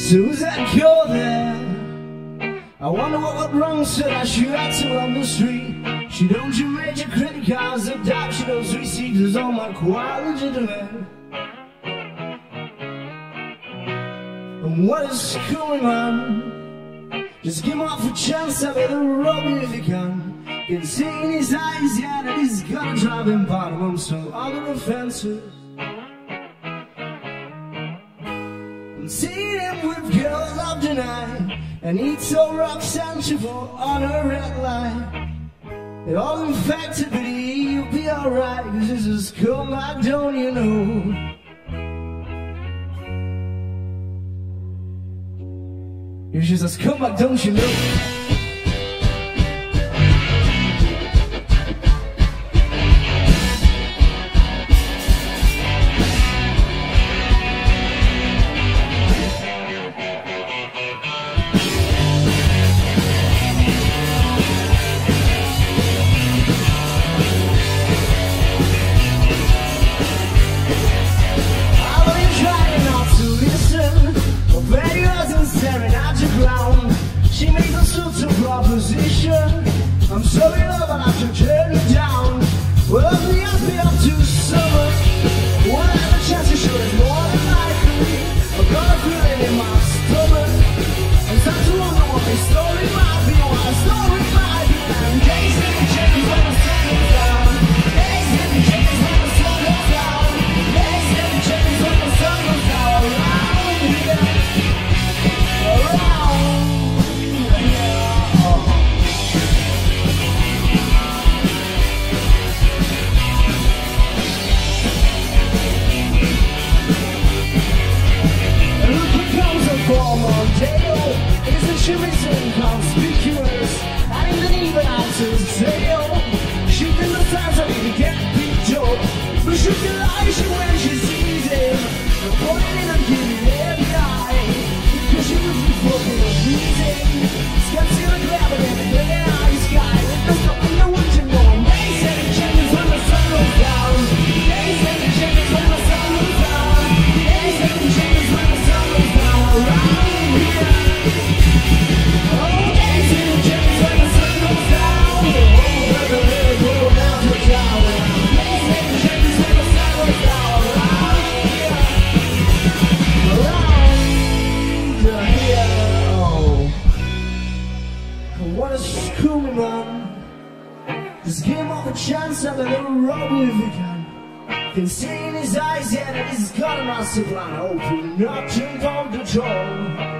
Susan, you're there. I wonder what went wrong, said I should have to on the street. She knows your major credit cards are down. She knows receipts is all my quality demand. And what is going on? Just give off a chance, I better rob you if you can. Can see in his eyes, yeah, that he's gonna drive him bottom. I'm still on the defensive. Seeing him with girls of the night, and he'd so rock sensual on a red light. It all infected, but he'll be alright, cause this is cool, I don't, you know. It's just as cool, I don't, you know. I'm so in love, I have to turn it down. Well, me, I've been up to so much. One have a chance to show it more than likely. I've got a feeling in my stomach. I'm starting to wonder what my story might be, what my story might be. And days in the change when the sun goes down. Days in the change when the sun goes down. Days in the change when the sun goes down. Around here, around. Isn't she missing conspicuous? I didn't even answer tail. She can look times I need to get picked up, but she can lie she when she sees him. I'm pointing in and giving every eye, cause she was just fucking amazing. Steps in the grab and in the eye sky. With the fucking no one to know. Days and the changes when the sun goes down. Days and the changes when the sun goes down. Days and the changes when the sun goes down. Around here. Just give him a chance, have a little road if you can. Can see in his eyes, yeah, that he's got a massive line. Hopefully not too long to draw.